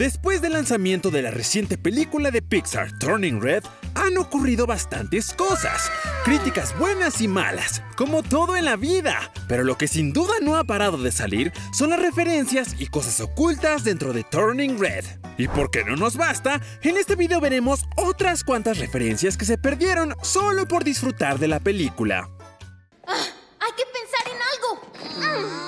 Después del lanzamiento de la reciente película de Pixar, Turning Red, han ocurrido bastantes cosas, críticas buenas y malas, como todo en la vida. Pero lo que sin duda no ha parado de salir son las referencias y cosas ocultas dentro de Turning Red. Y porque no nos basta, en este video veremos otras cuantas referencias que se perdieron solo por disfrutar de la película. ¡Hay que pensar en algo!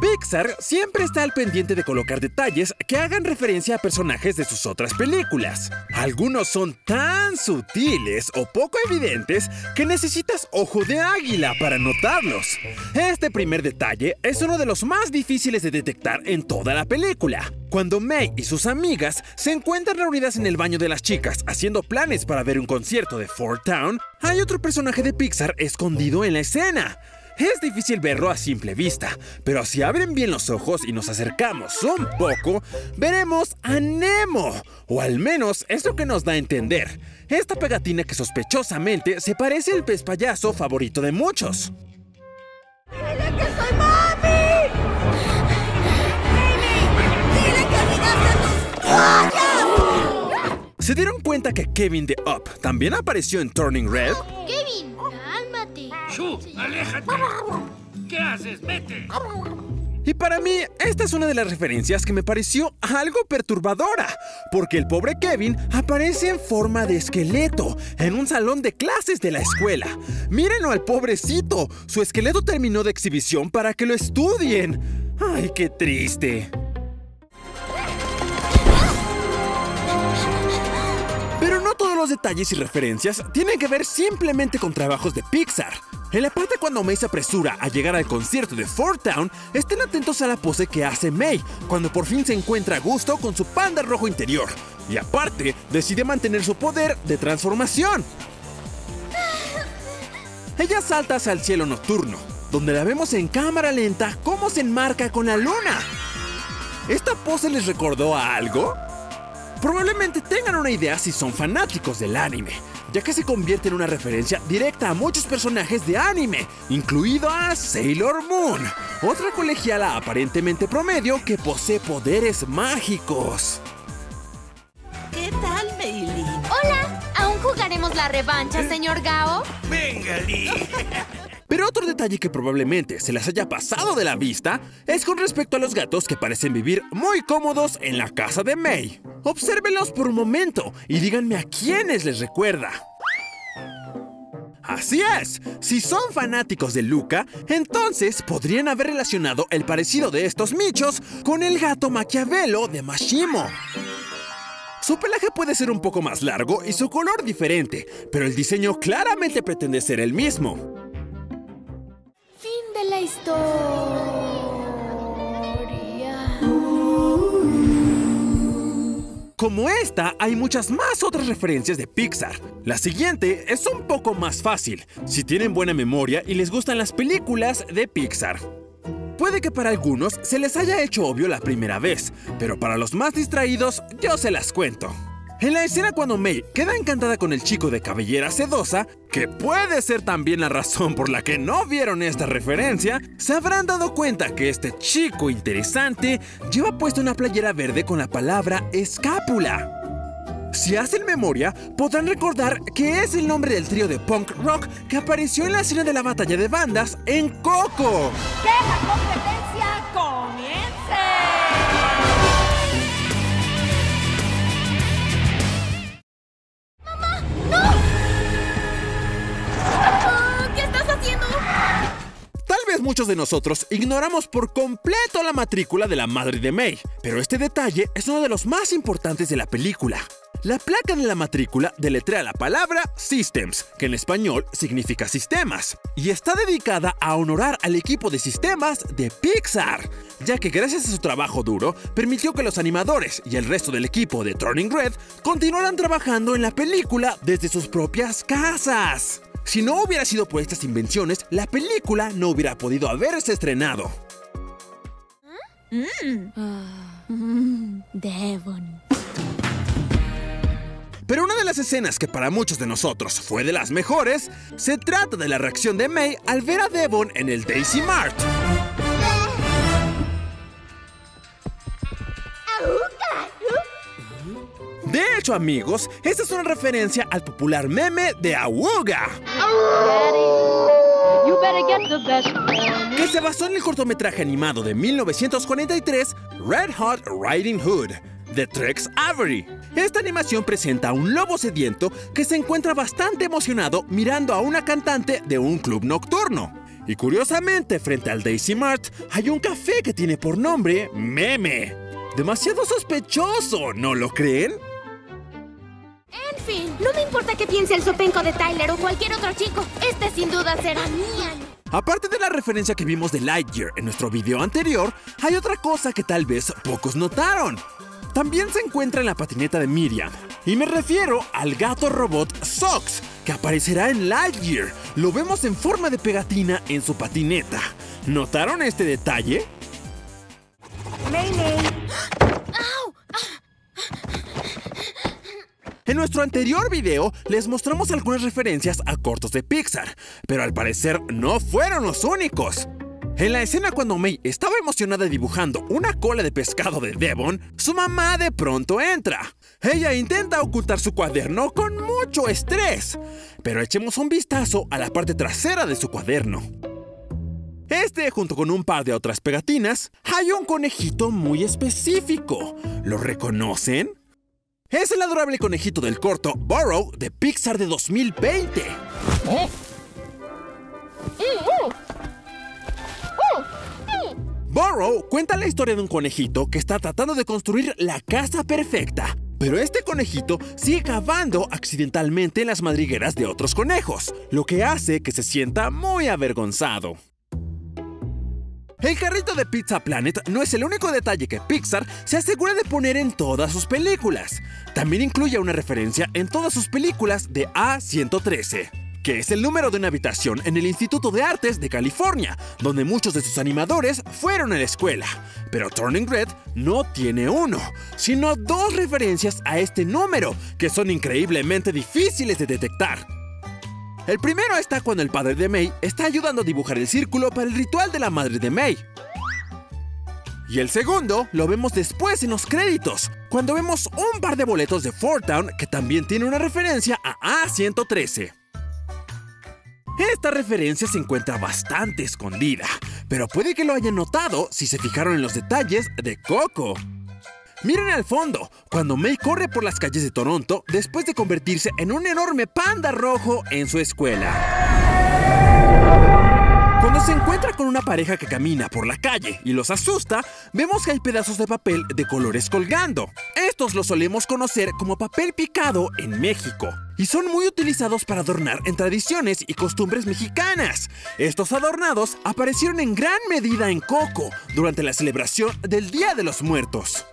Pixar siempre está al pendiente de colocar detalles que hagan referencia a personajes de sus otras películas. Algunos son tan sutiles o poco evidentes que necesitas ojo de águila para notarlos. Este primer detalle es uno de los más difíciles de detectar en toda la película. Cuando May y sus amigas se encuentran reunidas en el baño de las chicas haciendo planes para ver un concierto de 4*Town, hay otro personaje de Pixar escondido en la escena. Es difícil verlo a simple vista, pero si abren bien los ojos y nos acercamos un poco, veremos a Nemo, o al menos es lo que nos da a entender. Esta pegatina que sospechosamente se parece al pez payaso favorito de muchos. ¡Dile que soy mami! ¡Dile que olvidaste tus toallas! ¿Se dieron cuenta que Kevin de Up también apareció en Turning Red? ¡Kevin! ¡Shoo! ¡Aléjate! ¿Qué haces? ¡Vete! Y para mí, esta es una de las referencias que me pareció algo perturbadora, porque el pobre Kevin aparece en forma de esqueleto en un salón de clases de la escuela. ¡Mírenlo al pobrecito! Su esqueleto terminó de exhibición para que lo estudien. ¡Ay, qué triste! Pero no todos los detalles y referencias tienen que ver simplemente con trabajos de Pixar. En la parte cuando May se apresura a llegar al concierto de 4*Town, estén atentos a la pose que hace May, cuando por fin se encuentra a gusto con su panda rojo interior. Y aparte, decide mantener su poder de transformación. Ella salta hacia el cielo nocturno, donde la vemos en cámara lenta cómo se enmarca con la luna. ¿Esta pose les recordó a algo? Probablemente tengan una idea si son fanáticos del anime, ya que se convierte en una referencia directa a muchos personajes de anime, incluido a Sailor Moon, otra colegiala aparentemente promedio que posee poderes mágicos. ¿Qué tal, Meili? Hola, ¿aún jugaremos la revancha, señor Gao? Venga, Lee. Pero otro detalle que probablemente se las haya pasado de la vista es con respecto a los gatos que parecen vivir muy cómodos en la casa de May. Obsérvenlos por un momento y díganme a quiénes les recuerda. Así es, si son fanáticos de Luca, entonces podrían haber relacionado el parecido de estos michos con el gato Maquiavelo de Mashimo. Su pelaje puede ser un poco más largo y su color diferente, pero el diseño claramente pretende ser el mismo. Fin de la historia. Como esta, hay muchas más otras referencias de Pixar. La siguiente es un poco más fácil, si tienen buena memoria y les gustan las películas de Pixar. Puede que para algunos se les haya hecho obvio la primera vez, pero para los más distraídos, yo se las cuento. En la escena cuando May queda encantada con el chico de cabellera sedosa, que puede ser también la razón por la que no vieron esta referencia, se habrán dado cuenta que este chico interesante lleva puesta una playera verde con la palabra escápula. Si hacen memoria, podrán recordar que es el nombre del trío de punk rock que apareció en la escena de la batalla de bandas en Coco. ¡Que la competencia comience! Muchos de nosotros ignoramos por completo la matrícula de la madre de May, pero este detalle es uno de los más importantes de la película. La placa de la matrícula deletrea la palabra Systems, que en español significa sistemas, y está dedicada a honorar al equipo de sistemas de Pixar, ya que gracias a su trabajo duro permitió que los animadores y el resto del equipo de Turning Red continuaran trabajando en la película desde sus propias casas. Si no hubiera sido por estas invenciones, la película no hubiera podido haberse estrenado. Devon. Pero una de las escenas que para muchos de nosotros fue de las mejores, se trata de la reacción de May al ver a Devon en el Daisy Mart. De hecho, amigos, esta es una referencia al popular meme de Awooga, que se basó en el cortometraje animado de 1943, Red Hot Riding Hood, de Tex Avery. Esta animación presenta a un lobo sediento que se encuentra bastante emocionado mirando a una cantante de un club nocturno. Y curiosamente, frente al Daisy Mart, hay un café que tiene por nombre Meme. Demasiado sospechoso, ¿no lo creen? En fin, no me importa qué piense el sopenco de Tyler o cualquier otro chico. Este sin duda será mía. Aparte de la referencia que vimos de Lightyear en nuestro video anterior, hay otra cosa que tal vez pocos notaron. También se encuentra en la patineta de Miriam, y me refiero al gato robot Sox, que aparecerá en Lightyear. Lo vemos en forma de pegatina en su patineta. ¿Notaron este detalle? En nuestro anterior video les mostramos algunas referencias a cortos de Pixar, pero al parecer no fueron los únicos. En la escena cuando May estaba emocionada dibujando una cola de pescado de Devon, su mamá de pronto entra. Ella intenta ocultar su cuaderno con mucho estrés, pero echemos un vistazo a la parte trasera de su cuaderno. Este, junto con un par de otras pegatinas, hay un conejito muy específico. ¿Lo reconocen? Es el adorable conejito del corto Burrow de Pixar de 2020. Burrow cuenta la historia de un conejito que está tratando de construir la casa perfecta, pero este conejito sigue cavando accidentalmente en las madrigueras de otros conejos, lo que hace que se sienta muy avergonzado. El carrito de Pizza Planet no es el único detalle que Pixar se asegura de poner en todas sus películas. También incluye una referencia en todas sus películas de A113. Que es el número de una habitación en el Instituto de Artes de California, donde muchos de sus animadores fueron a la escuela. Pero Turning Red no tiene uno, sino dos referencias a este número, que son increíblemente difíciles de detectar. El primero está cuando el padre de May está ayudando a dibujar el círculo para el ritual de la madre de May. Y el segundo lo vemos después en los créditos, cuando vemos un par de boletos de 4*Town que también tiene una referencia a A113. Esta referencia se encuentra bastante escondida, pero puede que lo hayan notado si se fijaron en los detalles de Coco. Miren al fondo, cuando May corre por las calles de Toronto después de convertirse en un enorme panda rojo en su escuela. Cuando se encuentra con una pareja que camina por la calle y los asusta, vemos que hay pedazos de papel de colores colgando. Estos los solemos conocer como papel picado en México. Y son muy utilizados para adornar en tradiciones y costumbres mexicanas. Estos adornados aparecieron en gran medida en Coco durante la celebración del Día de los Muertos.